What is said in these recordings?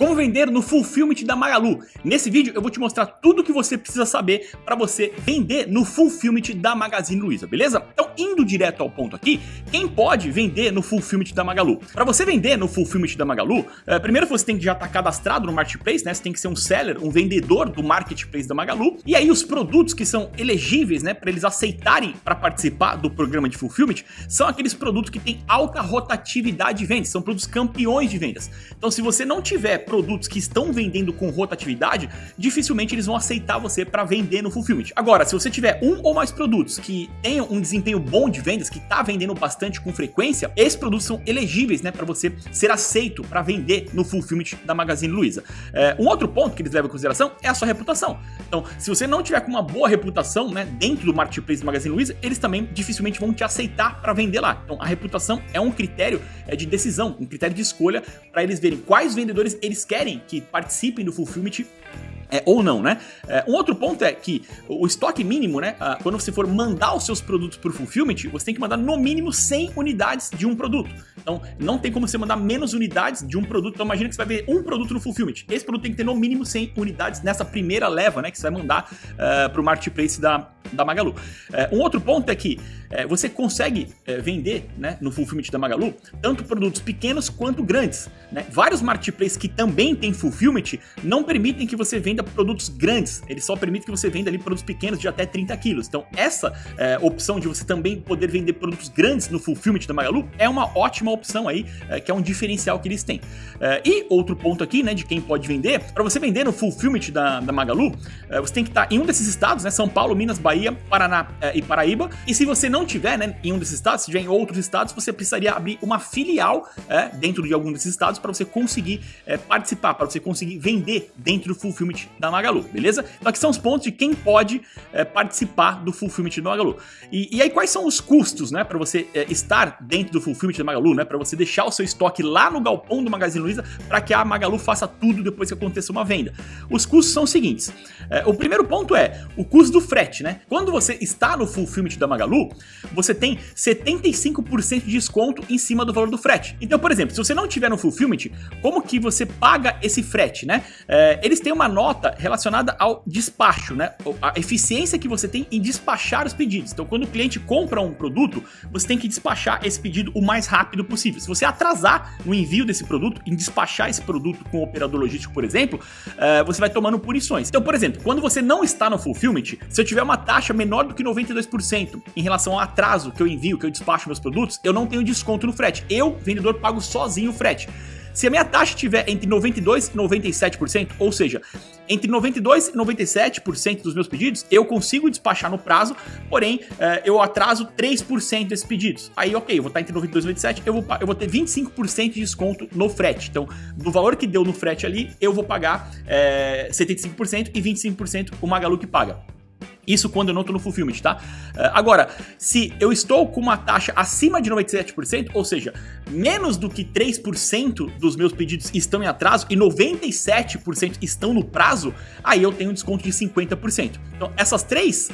Como vender no Fulfillment da Magalu. Nesse vídeo eu vou te mostrar tudo o que você precisa saber para você vender no Fulfillment da Magazine Luiza, beleza? Então, indo direto ao ponto aqui, quem pode vender no Fulfillment da Magalu? Para você vender no Fulfillment da Magalu, primeiro você tem que já estar cadastrado no Marketplace, né? Você tem que ser um seller, um vendedor do Marketplace da Magalu. E aí os produtos que são elegíveis, né, para eles aceitarem para participar do programa de Fulfillment, são aqueles produtos que têm alta rotatividade de vendas, são produtos campeões de vendas. Então, se você não tiver produtos que estão vendendo com rotatividade, dificilmente eles vão aceitar você para vender no Fulfillment. Agora, se você tiver um ou mais produtos que tenham um desempenho bom de vendas, que está vendendo bastante com frequência, esses produtos são elegíveis, né, para você ser aceito para vender no Fulfillment da Magazine Luiza. Um outro ponto que eles levam em consideração é a sua reputação. Então, se você não tiver com uma boa reputação, né, dentro do Marketplace da Magazine Luiza, eles também dificilmente vão te aceitar para vender lá. Então, a reputação é um critério de decisão, um critério de escolha para eles verem quais vendedores eles querem que participem do Fulfillment ou não, né? Um outro ponto é que o estoque mínimo, né? Quando você for mandar os seus produtos para o Fulfillment, você tem que mandar no mínimo 100 unidades de um produto. Então, não tem como você mandar menos unidades de um produto. Então, imagina que você vai vender um produto no Fulfillment. Esse produto tem que ter no mínimo 100 unidades nessa primeira leva, né? Que você vai mandar para o Marketplace da Magalu. Um outro ponto é que você consegue vender, né, no Fulfillment da Magalu tanto produtos pequenos quanto grandes, né? Vários marketplaces que também têm Fulfillment não permitem que você venda produtos grandes, eles só permitem que você venda ali produtos pequenos de até 30 quilos. Então essa opção de você também poder vender produtos grandes no Fulfillment da Magalu é uma ótima opção aí, que é um diferencial que eles têm. E outro ponto aqui, né, de quem pode vender, para você vender no Fulfillment da Magalu, você tem que estar em um desses estados, né, São Paulo, Minas, Bahia, Paraná e Paraíba. E se você não tiver, né, em um desses estados, se tiver em outros estados, você precisaria abrir uma filial dentro de algum desses estados para você conseguir participar, para você conseguir vender dentro do Fulfillment da Magalu, beleza? Então aqui são os pontos de quem pode participar do Fulfillment da Magalu. E aí quais são os custos, né, para você estar dentro do Fulfillment da Magalu, né, para você deixar o seu estoque lá no galpão do Magazine Luiza para que a Magalu faça tudo depois que aconteça uma venda. Os custos são os seguintes. O primeiro ponto é o custo do frete, né? Quando você está no Fulfillment da Magalu, você tem 75% de desconto em cima do valor do frete. Então, por exemplo, se você não tiver no Fulfillment, como que você paga esse frete, né? Eles têm uma nota relacionada ao despacho, né? A eficiência que você tem em despachar os pedidos. Então, quando o cliente compra um produto, você tem que despachar esse pedido o mais rápido possível. Se você atrasar no envio desse produto, em despachar esse produto com o operador logístico, por exemplo, você vai tomando punições. Então, por exemplo, quando você não está no Fulfillment, se eu tiver uma taxa menor do que 92% em relação ao atraso que eu envio, que eu despacho meus produtos, eu não tenho desconto no frete. Eu, vendedor, pago sozinho o frete. Se a minha taxa estiver entre 92% e 97%, ou seja, entre 92% e 97% dos meus pedidos, eu consigo despachar no prazo, porém, eu atraso 3% desses pedidos. Aí, ok, eu vou estar entre 92% e 97%, eu vou ter 25% de desconto no frete. Então, do valor que deu no frete ali, eu vou pagar 75% e 25% o Magalu que paga. Isso quando eu não estou no Fulfillment, tá? Agora, se eu estou com uma taxa acima de 97%, ou seja, menos do que 3% dos meus pedidos estão em atraso e 97% estão no prazo, aí eu tenho um desconto de 50%. Então, essas três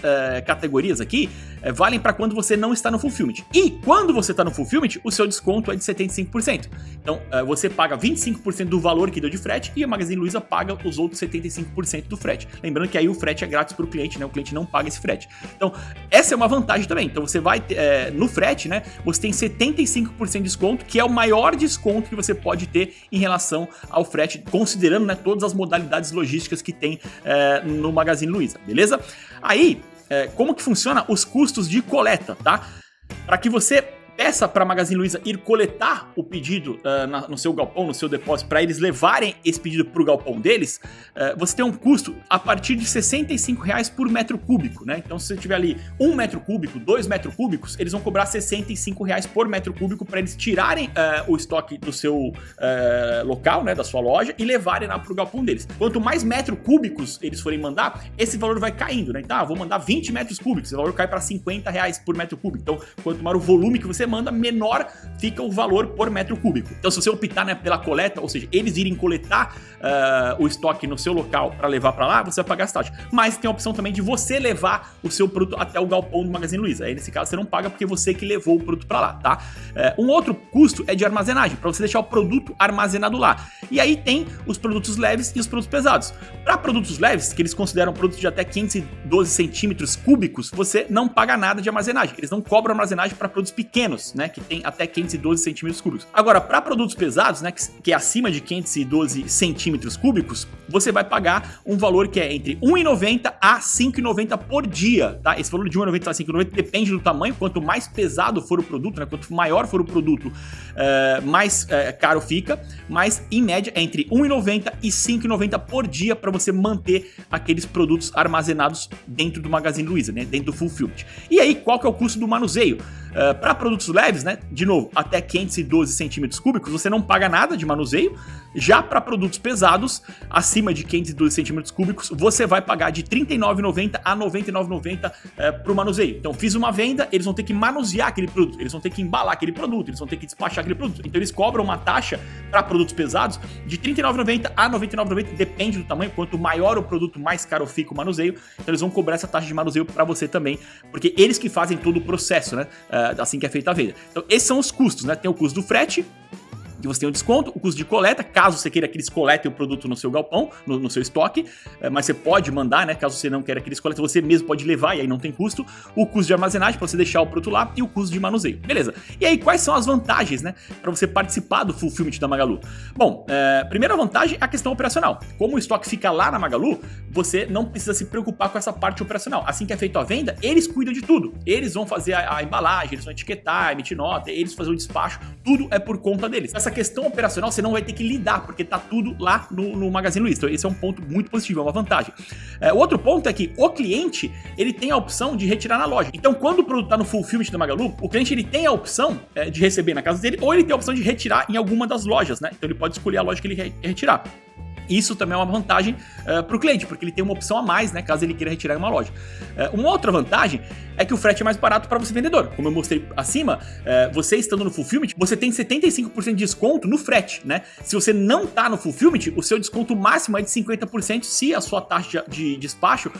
categorias aqui valem para quando você não está no Fulfillment. E quando você está no Fulfillment, o seu desconto é de 75%. Então, você paga 25% do valor que deu de frete e a Magazine Luiza paga os outros 75% do frete. Lembrando que aí o frete é grátis para o cliente, né? O cliente não paga esse frete. Então, essa é uma vantagem também. Então, você vai no frete, né? Você tem 75% de desconto, que é o maior desconto que você pode ter em relação ao frete, considerando, né, todas as modalidades logísticas que tem no Magazine Luiza, beleza? Aí, como que funciona os custos de coleta, tá? Para que você peça para a Magazine Luiza ir coletar o pedido no seu galpão, no seu depósito, para eles levarem esse pedido para o galpão deles, você tem um custo a partir de R$ 65,00 por metro cúbico, né? Então, se você tiver ali 1 metro cúbico, 2 metros cúbicos, eles vão cobrar R$ 65,00 por metro cúbico para eles tirarem o estoque do seu local, né, da sua loja, e levarem lá para o galpão deles. Quanto mais metro cúbicos eles forem mandar, esse valor vai caindo, né? Então, vou mandar 20 metros cúbicos, o valor cai para R$ 50,00 por metro cúbico. Então, quanto maior o volume que você demanda, menor fica o valor por metro cúbico. Então, se você optar, né, pela coleta, ou seja, eles irem coletar o estoque no seu local para levar para lá, você vai pagar as taxas. Mas tem a opção também de você levar o seu produto até o galpão do Magazine Luiza. Aí, nesse caso, você não paga porque você que levou o produto para lá, tá? Um outro custo é de armazenagem, para você deixar o produto armazenado lá. E aí tem os produtos leves e os produtos pesados. Para produtos leves, que eles consideram produtos de até 512 centímetros cúbicos, você não paga nada de armazenagem. Eles não cobram armazenagem para produtos pequenos, né, que tem até 512 centímetros cúbicos. Agora, para produtos pesados, né, que é acima de 512 centímetros cúbicos, você vai pagar um valor que é entre 1,90 a 5,90 por dia, tá? Esse valor de 1,90 a 5,90 depende do tamanho. Quanto mais pesado for o produto, né, quanto maior for o produto, mais caro fica, mas em média é entre 1,90 e 5,90 por dia para você manter aqueles produtos armazenados dentro do Magazine Luiza, né, dentro do Fulfillment. E aí, qual que é o custo do manuseio? Para produtos leves, né, de novo, até 512 centímetros cúbicos, você não paga nada de manuseio. Já para produtos pesados, acima de 512 centímetros cúbicos, você vai pagar de R$ 39,90 a R$ 99,90 para o manuseio. Então, fiz uma venda, eles vão ter que manusear aquele produto, eles vão ter que embalar aquele produto, eles vão ter que despachar aquele produto. Então, eles cobram uma taxa para produtos pesados de R$ 39,90 a R$ 99,90, depende do tamanho. Quanto maior o produto, mais caro fica o manuseio. Então, eles vão cobrar essa taxa de manuseio para você também, porque eles que fazem todo o processo, né? Assim que é feita a venda. Então, esses são os custos, né? Tem o custo do frete, que você tem o desconto, o custo de coleta, caso você queira que eles coletem o produto no seu galpão, no seu estoque, mas você pode mandar, né, caso você não queira que eles coletem, você mesmo pode levar e aí não tem custo, o custo de armazenagem para você deixar o produto lá e o custo de manuseio, beleza? E aí, quais são as vantagens, né, para você participar do Fulfillment da Magalu? Bom, primeira vantagem é a questão operacional. Como o estoque fica lá na Magalu, você não precisa se preocupar com essa parte operacional. Assim que é feita a venda, eles cuidam de tudo. Eles vão fazer a embalagem, eles vão etiquetar, emitir nota, eles vão fazer o despacho, tudo é por conta deles. Essa questão operacional você não vai ter que lidar, porque tá tudo lá no Magazine Luiza. Então, esse é um ponto muito positivo, é uma vantagem. O outro ponto é que o cliente, ele tem a opção de retirar na loja. Então, quando o produto tá no Fulfillment da Magalu, o cliente, ele tem a opção de receber na casa dele, ou ele tem a opção de retirar em alguma das lojas, né? Então, ele pode escolher a loja que ele quer retirar. Isso também é uma vantagem para o cliente, porque ele tem uma opção a mais, né, caso ele queira retirar em uma loja. Uma outra vantagem é que o frete é mais barato para você, vendedor. Como eu mostrei acima, você estando no Fulfillment, você tem 75% de desconto no frete, né? Se você não está no Fulfillment, o seu desconto máximo é de 50% se a sua taxa de despacho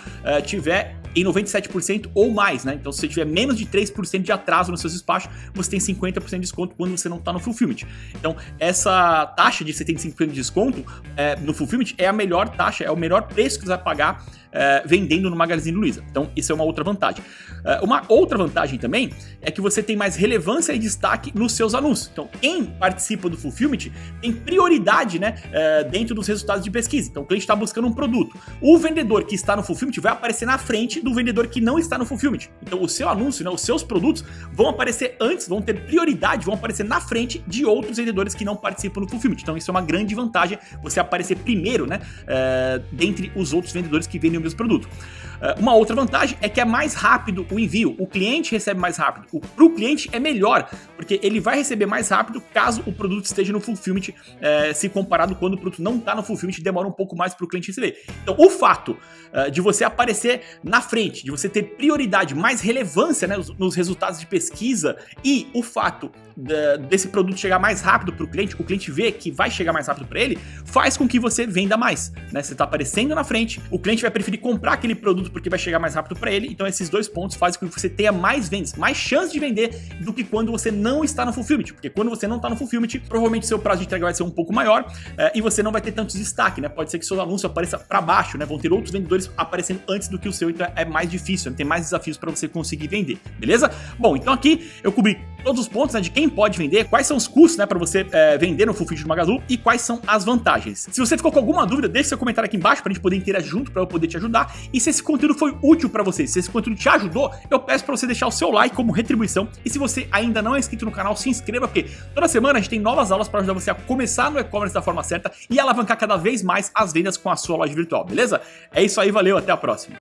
tiver em 97% ou mais, né? Então, se você tiver menos de 3% de atraso nos seus despachos, você tem 50% de desconto quando você não está no Fulfillment. Então, essa taxa de 75% de desconto no Fulfillment é a melhor taxa, é o melhor preço que você vai pagar vendendo no Magazine Luiza. Então, isso é uma outra vantagem. Uma outra vantagem também é que você tem mais relevância e destaque nos seus anúncios. Então, quem participa do Fulfillment tem prioridade, né, dentro dos resultados de pesquisa. Então, o cliente está buscando um produto. O vendedor que está no Fulfillment vai aparecer na frente do vendedor que não está no Fulfillment. Então, o seu anúncio, né, os seus produtos vão aparecer antes, vão ter prioridade, vão aparecer na frente de outros vendedores que não participam do Fulfillment. Então, isso é uma grande vantagem, você aparecer primeiro, né, dentre os outros vendedores que vendem o mesmo produto. Uma outra vantagem é que é mais rápido o envio, o cliente recebe mais rápido. Para o cliente é melhor, porque ele vai receber mais rápido caso o produto esteja no Fulfillment, se comparado quando o produto não está no Fulfillment, demora um pouco mais para o cliente receber. Então, o fato de você aparecer na frente, de você ter prioridade, mais relevância, né, nos resultados de pesquisa, e o fato desse produto chegar mais rápido para o cliente vê que vai chegar mais rápido para ele, faz com que você venda mais, né? Você está aparecendo na frente, o cliente vai preferir comprar aquele produto porque vai chegar mais rápido para ele. Então, esses dois pontos fazem com que você tenha mais vendas, mais chance de vender do que quando você não está no Fulfillment, porque quando você não está no Fulfillment, provavelmente seu prazo de entrega vai ser um pouco maior e você não vai ter tanto destaque, né? Pode ser que seu anúncio apareça para baixo, né? Vão ter outros vendedores aparecendo antes do que o seu, então é mais difícil, né? Tem mais desafios para você conseguir vender, beleza? Bom, então aqui eu cobri todos os pontos, né, de quem pode vender, quais são os custos, né, para você vender no Fulfillment do Magalu e quais são as vantagens. Se você ficou com alguma dúvida, deixa seu comentário aqui embaixo para a gente poder interagir junto, para eu poder te ajudar. E se esse conteúdo foi útil para você, se esse conteúdo te ajudou, eu peço para você deixar o seu like como retribuição. E se você ainda não é inscrito no canal, se inscreva, porque toda semana a gente tem novas aulas para ajudar você a começar no e-commerce da forma certa e alavancar cada vez mais as vendas com a sua loja virtual, beleza? É isso aí, valeu, até a próxima.